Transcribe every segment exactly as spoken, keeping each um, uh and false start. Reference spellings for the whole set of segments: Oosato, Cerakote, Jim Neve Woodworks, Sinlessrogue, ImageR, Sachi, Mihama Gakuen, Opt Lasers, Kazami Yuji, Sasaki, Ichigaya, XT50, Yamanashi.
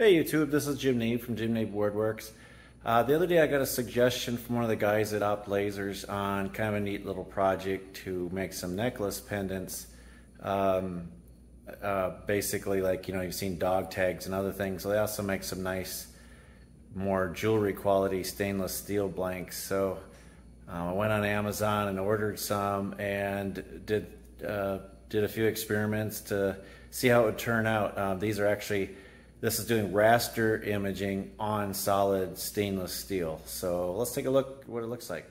Hey YouTube, this is Jim Neve from Jim Neve Woodworks. Uh, the other day I got a suggestion from one of the guys at Opt Lasers on kind of a neat little project to make some necklace pendants. Um, uh, basically, like, you know, you've seen dog tags and other things. So they also make some nice, more jewelry quality stainless steel blanks. So um, I went on Amazon and ordered some and did, uh, did a few experiments to see how it would turn out. Uh, these are actually... This is doing raster imaging on solid stainless steel. So let's take a look at what it looks like.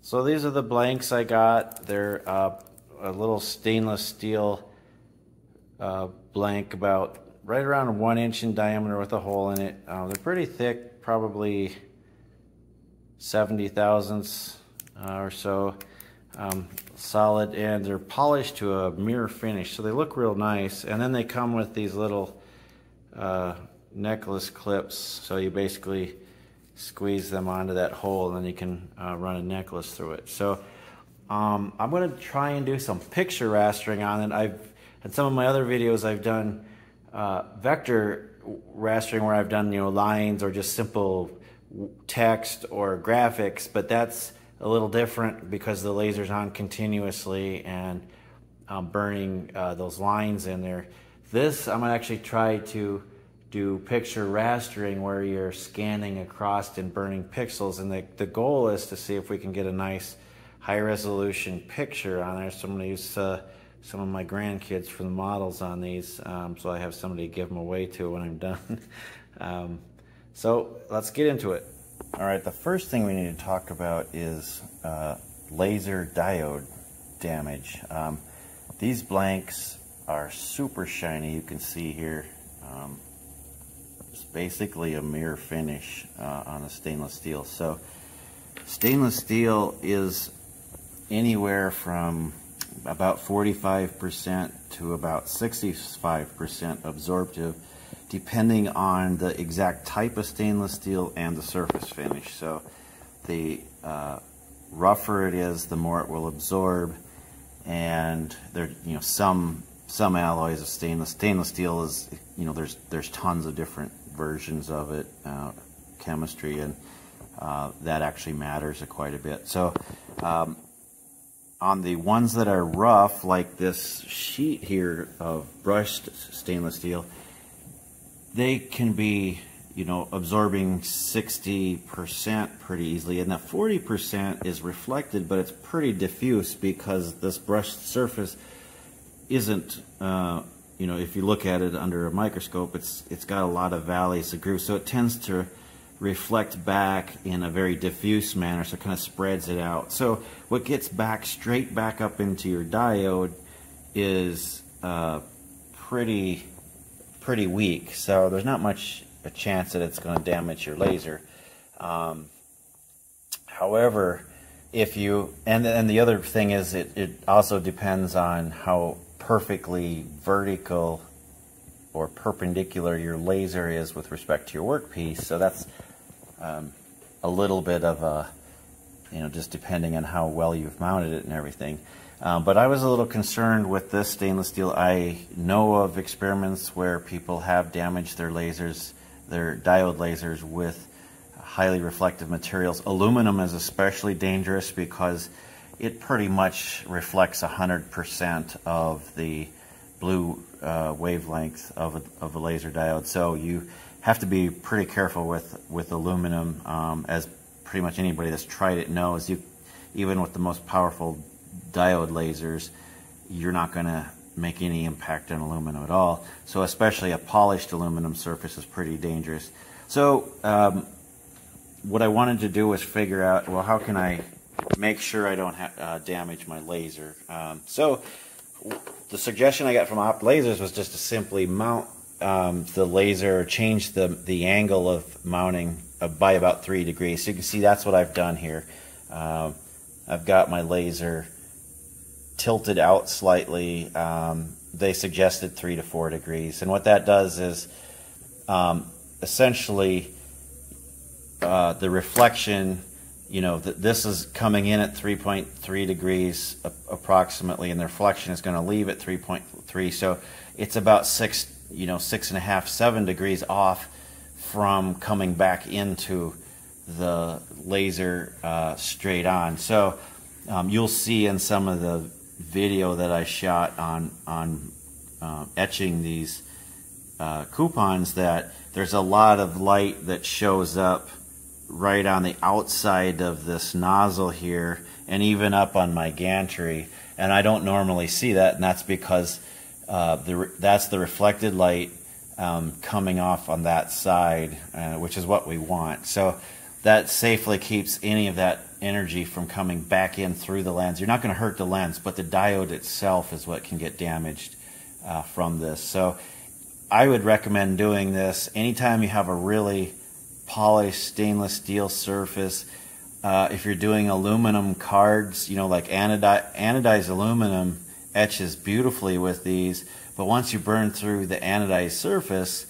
So these are the blanks I got. They're uh, a little stainless steel uh, blank about right around one inch in diameter with a hole in it. Uh, they're pretty thick, probably seventy thousandths uh, or so um, solid, and they're polished to a mirror finish. So they look real nice. And then they come with these little Uh, necklace clips, so you basically squeeze them onto that hole and then you can uh, run a necklace through it. So um, I'm going to try and do some picture rastering on it. I've in some of my other videos I've done uh, vector rastering where I've done, you know, lines or just simple text or graphics, but that's a little different because the laser's on continuously and um, burning uh, those lines in there. This, I'm going to actually try to do picture rastering where you're scanning across and burning pixels, and the, the goal is to see if we can get a nice high resolution picture on there. So I'm going to use uh, some of my grandkids for the models on these, um, so I have somebody to give them away to when I'm done. um, so let's get into it. All right, the first thing we need to talk about is uh, laser diode damage. Um, these blanks are super shiny. You can see here um, it's basically a mirror finish uh, on the stainless steel. So stainless steel is anywhere from about forty-five percent to about sixty-five percent absorptive, depending on the exact type of stainless steel and the surface finish. So the uh, rougher it is, the more it will absorb, and there, you know, some Some alloys of stainless stainless steel is, you know, there's there's tons of different versions of it, uh, chemistry, and uh, that actually matters a quite a bit. So um, on the ones that are rough, like this sheet here of brushed stainless steel, they can be, you know, absorbing sixty percent pretty easily, and the forty percent is reflected, but it's pretty diffuse because this brushed surface isn't, uh, you know, if you look at it under a microscope, it's it's got a lot of valleys and grooves, so it tends to reflect back in a very diffuse manner, so it kind of spreads it out. So what gets back straight back up into your diode is uh, pretty pretty weak, so there's not much a chance that it's going to damage your laser. Um, however, if you, and, and the other thing is it, it also depends on how perfectly vertical or perpendicular your laser is with respect to your workpiece. So that's um, a little bit of a, you know, just depending on how well you've mounted it and everything. Um, but I was a little concerned with this stainless steel. I know of experiments where people have damaged their lasers, their diode lasers, with highly reflective materials. Aluminum is especially dangerous because it pretty much reflects one hundred percent of the blue uh, wavelength of a, of a laser diode. So you have to be pretty careful with, with aluminum, um, as pretty much anybody that's tried it knows. You, even with the most powerful diode lasers, you're not going to make any impact on aluminum at all. So especially a polished aluminum surface is pretty dangerous. So um, what I wanted to do was figure out, well, how can I make sure I don't ha uh, damage my laser? Um, so the suggestion I got from Opt Lasers was just to simply mount um, the laser, or change the, the angle of mounting uh, by about three degrees. So you can see that's what I've done here. Um, I've got my laser tilted out slightly. Um, they suggested three to four degrees. And what that does is um, essentially... Uh, the reflection, you know, that this is coming in at three point three degrees approximately, and the reflection is going to leave at three point three, so it's about six you know, six and a half, seven degrees off from coming back into the laser uh, straight on. So um, you'll see in some of the video that I shot on on uh, etching these uh, coupons that there's a lot of light that shows up right on the outside of this nozzle here, and even up on my gantry, and I don't normally see that, and that's because uh, the that's the reflected light um, coming off on that side, uh, which is what we want. So that safely keeps any of that energy from coming back in through the lens. You're not going to hurt the lens, but the diode itself is what can get damaged uh, from this. So I would recommend doing this anytime you have a really polished stainless steel surface. Uh, if you're doing aluminum cards, you know, like anodized, anodized aluminum etches beautifully with these, but once you burn through the anodized surface,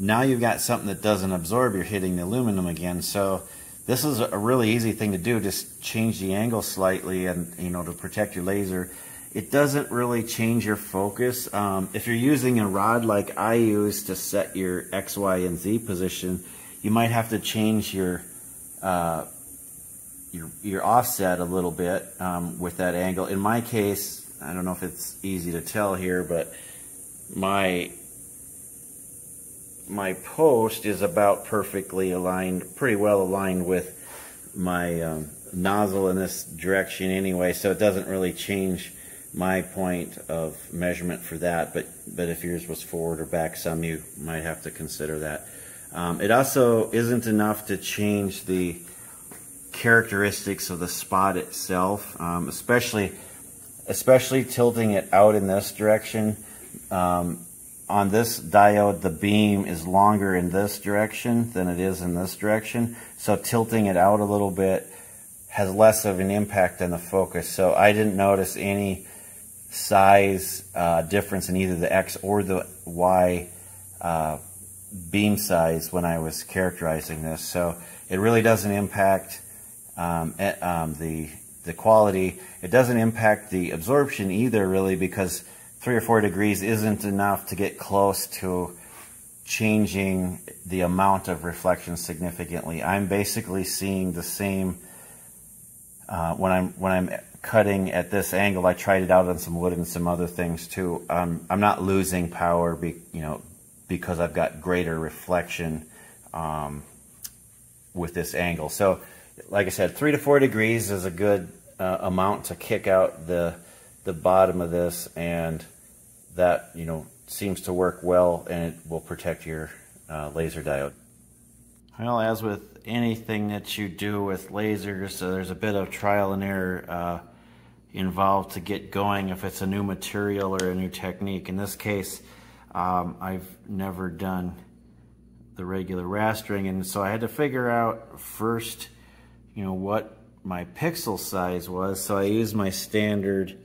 now you've got something that doesn't absorb. You're hitting the aluminum again. So this is a really easy thing to do. Just change the angle slightly, and you know, to protect your laser. It doesn't really change your focus. Um, if you're using a rod like I use to set your X, Y, and Z position, you might have to change your uh, your, your offset a little bit um, with that angle. In my case, I don't know if it's easy to tell here, but my my post is about perfectly aligned, pretty well aligned with my um, nozzle in this direction anyway, so it doesn't really change my point of measurement for that, but, but if yours was forward or back some, you might have to consider that. Um, it also isn't enough to change the characteristics of the spot itself, um, especially, especially tilting it out in this direction. Um, on this diode, the beam is longer in this direction than it is in this direction, so tilting it out a little bit has less of an impact on the focus. So I didn't notice any size uh, difference in either the X or the Y uh, beam size when I was characterizing this. So it really doesn't impact um, at, um, the, the quality. It doesn't impact the absorption either, really, because three or four degrees isn't enough to get close to changing the amount of reflection significantly. I'm basically seeing the same uh, when I'm when I'm cutting at this angle. I tried it out on some wood and some other things too. Um, I'm not losing power, be, you know, because I've got greater reflection um, with this angle. So, like I said, three to four degrees is a good uh, amount to kick out the the bottom of this, and that, you know, seems to work well, and it will protect your uh, laser diode. Well, as with anything that you do with lasers, uh, there's a bit of trial and error uh, involved to get going if it's a new material or a new technique. In this case, um, I've never done the regular rastering, and so I had to figure out first, you know, what my pixel size was. So I used my standard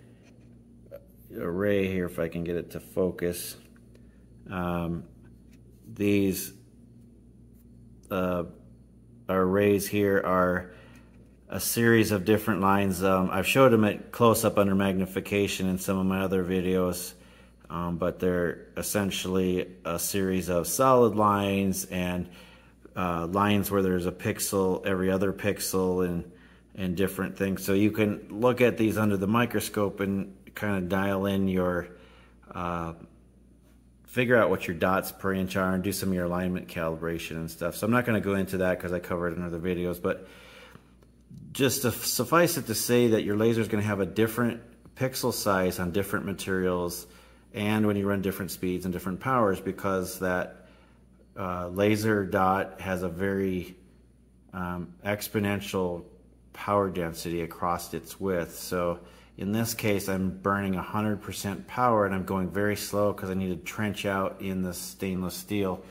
array here, if I can get it to focus. Um, these uh, arrays here are a series of different lines. Um, I've showed them at close up under magnification in some of my other videos, um, but they're essentially a series of solid lines and uh, lines where there's a pixel, every other pixel, and, and different things. So you can look at these under the microscope and kind of dial in your, uh, figure out what your dots per inch are, and do some of your alignment calibration and stuff. So I'm not going to go into that because I cover it in other videos, but just to suffice it to say that your laser is going to have a different pixel size on different materials, and when you run different speeds and different powers, because that uh, laser dot has a very um, exponential power density across its width. So in this case, I'm burning one hundred percent power, and I'm going very slow because I need to trench out in the stainless steel.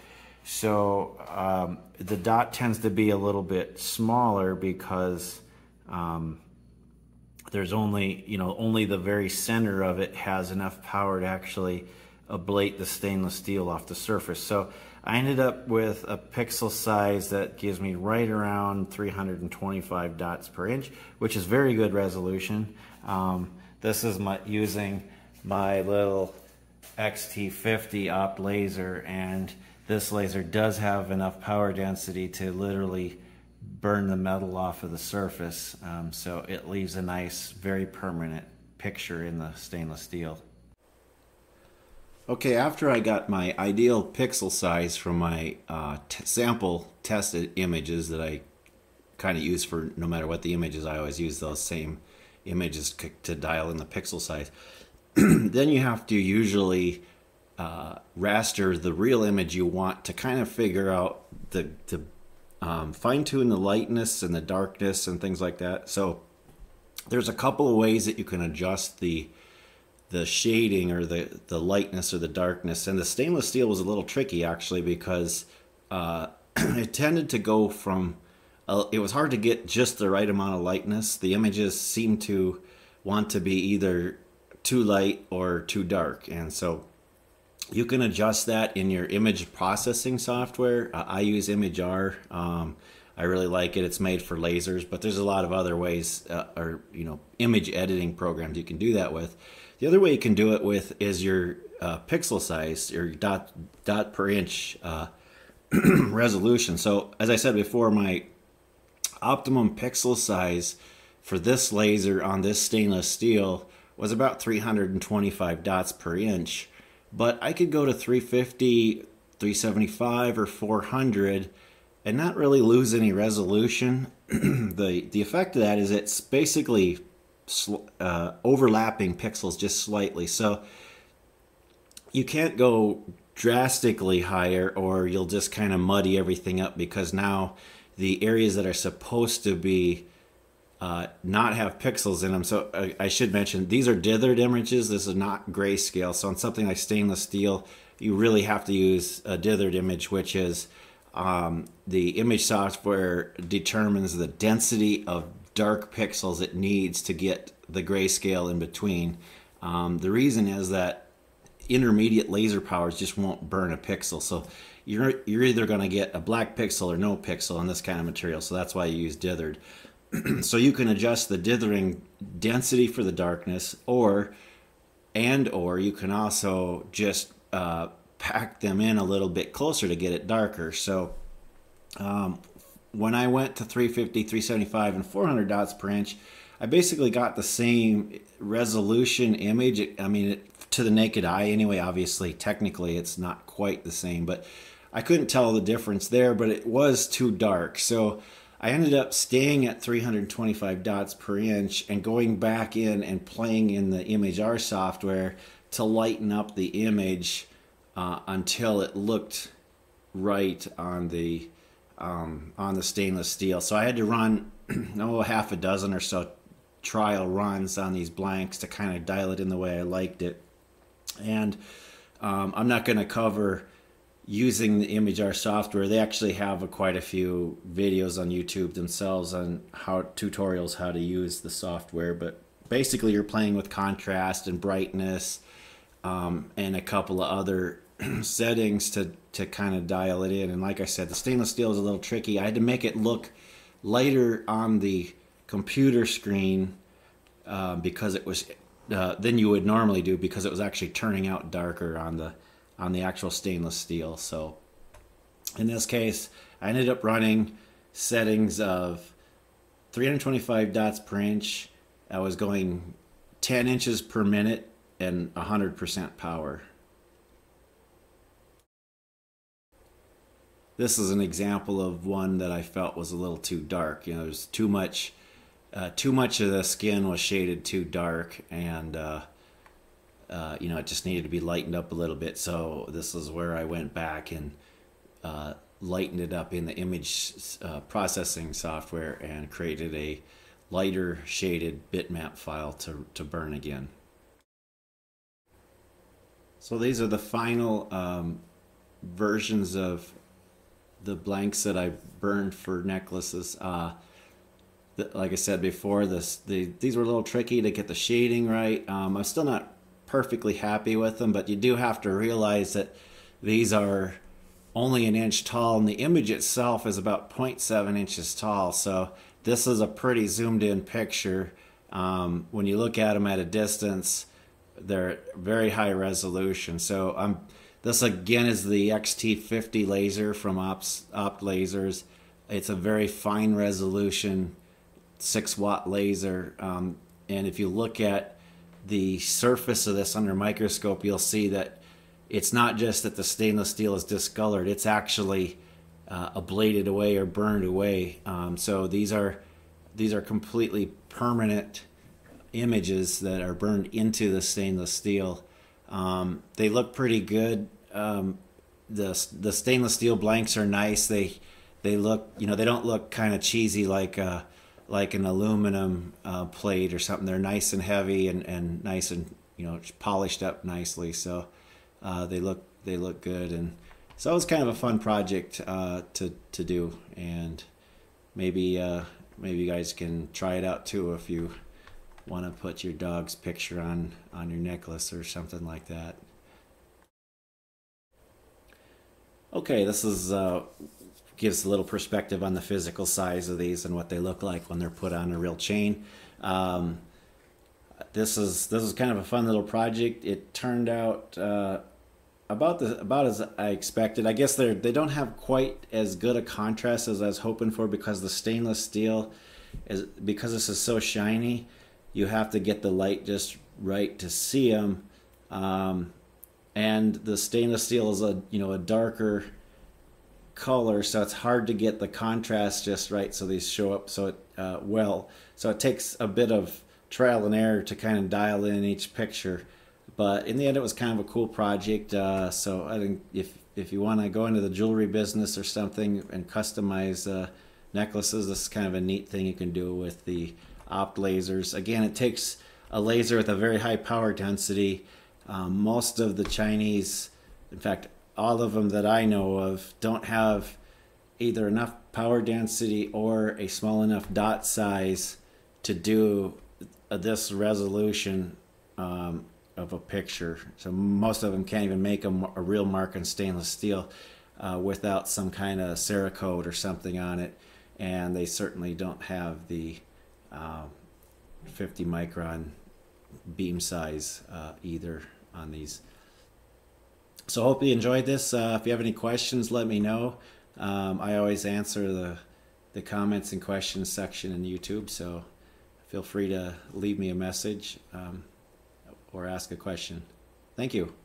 So um, the dot tends to be a little bit smaller because um, there's only, you know, only the very center of it has enough power to actually ablate the stainless steel off the surface. So I ended up with a pixel size that gives me right around three hundred twenty-five dots per inch, which is very good resolution. Um, this is my, using my little X T fifty Opt laser, and this laser does have enough power density to literally burn the metal off of the surface, um, so it leaves a nice, very permanent picture in the stainless steel. Okay, after I got my ideal pixel size from my uh, t sample tested images that I kind of use for no matter what the images, I always use those same images to dial in the pixel size. Then you have to usually uh, raster the real image you want to kind of figure out the, the um, fine-tune the lightness and the darkness and things like that. So there's a couple of ways that you can adjust the the shading or the, the lightness or the darkness. And the stainless steel was a little tricky actually, because uh, it tended to go from, uh, it was hard to get just the right amount of lightness. The images seemed to want to be either too light or too dark. And so you can adjust that in your image processing software. Uh, I use ImageR. Um, I really like it. It's made for lasers, but there's a lot of other ways uh, or, you know, image editing programs you can do that with. The other way you can do it with is your uh, pixel size, your dot, dot per inch uh, resolution. So as I said before, my optimum pixel size for this laser on this stainless steel was about three hundred twenty-five dots per inch, but I could go to three fifty, three seventy-five, or four hundred and not really lose any resolution. the the effect of that is it's basically uh, overlapping pixels just slightly, so you can't go drastically higher or you'll just kind of muddy everything up, because now the areas that are supposed to be Uh, not have pixels in them. So I, I should mention, these are dithered images. This is not grayscale. So on something like stainless steel, you really have to use a dithered image, which is um, the image software determines the density of dark pixels it needs to get the grayscale in between. Um, the reason is that intermediate laser powers just won't burn a pixel. So you're, you're either going to get a black pixel or no pixel in this kind of material. So that's why you use dithered. So you can adjust the dithering density for the darkness, or and or you can also just uh, pack them in a little bit closer to get it darker. So um, when I went to three fifty, three seventy-five, and four hundred dots per inch, I basically got the same resolution image. I mean, it, to the naked eye anyway, obviously, technically it's not quite the same, but I couldn't tell the difference there, but it was too dark. So I ended up staying at three hundred twenty-five dots per inch and going back in and playing in the ImageR software to lighten up the image uh, until it looked right on the um, on the stainless steel. So I had to run oh, half a dozen or so trial runs on these blanks to kind of dial it in the way I liked it. And um, I'm not going to cover using the ImageR software. They actually have a, quite a few videos on YouTube themselves on how tutorials how to use the software, but basically you're playing with contrast and brightness um, and a couple of other settings to, to kind of dial it in. And like I said, the stainless steel is a little tricky. I had to make it look lighter on the computer screen uh, because it was uh, than you would normally do, because it was actually turning out darker on the on the actual stainless steel. So in this case, I ended up running settings of three hundred twenty-five dots per inch. I was going ten inches per minute and one hundred percent power. This is an example of one that I felt was a little too dark. You know, there's too much, uh, too much of the skin was shaded too dark, and uh, Uh, you know, it just needed to be lightened up a little bit. So this is where I went back and uh, lightened it up in the image uh, processing software and created a lighter shaded bitmap file to, to burn again. So these are the final um, versions of the blanks that I burned for necklaces. Uh, the, like I said before, this the, these were a little tricky to get the shading right. Um, I'm still not perfectly happy with them, but you do have to realize that these are only an inch tall and the image itself is about zero point seven inches tall, so this is a pretty zoomed in picture. Um, when you look at them at a distance, they're very high resolution. So I'm um, this again is the X T fifty laser from Opt Opt Lasers. It's a very fine resolution six watt laser, um, and if you look at the surface of this under microscope, you'll see that it's not just that the stainless steel is discolored, it's actually uh, ablated away or burned away. Um, so these are these are completely permanent images that are burned into the stainless steel. Um, they look pretty good. Um, the the stainless steel blanks are nice. They they look, you know, they don't look kind of cheesy like uh, like an aluminum uh, plate or something. They're nice and heavy and, and nice and, you know, polished up nicely. So uh, they look they look good, and so it was kind of a fun project uh, to to do, and maybe uh, maybe you guys can try it out too if you want to put your dog's picture on on your necklace or something like that. Okay, this is uh, gives a little perspective on the physical size of these and what they look like when they're put on a real chain. Um, this is this is kind of a fun little project. It turned out uh, about the about as I expected. I guess they're they don't have quite as good a contrast as I was hoping for, because the stainless steel is because this is so shiny. You have to get the light just right to see them, um, and the stainless steel is a you know a darker color, so it's hard to get the contrast just right so these show up so it uh, well. So it takes a bit of trial and error to kind of dial in each picture, but in the end it was kind of a cool project. Uh, so I think if if you want to go into the jewelry business or something and customize uh, necklaces, this is kind of a neat thing you can do with the Opt Lasers. Again, it takes a laser with a very high power density. Um, most of the Chinese, in fact all of them that I know of, don't have either enough power density or a small enough dot size to do this resolution um, of a picture. So most of them can't even make a, a real mark on stainless steel uh, without some kind of Cerakote or something on it, and they certainly don't have the Uh, fifty micron beam size uh, either on these. So hope you enjoyed this. Uh, if you have any questions, let me know. Um, I always answer the, the comments and questions section in YouTube, so feel free to leave me a message um, or ask a question. Thank you.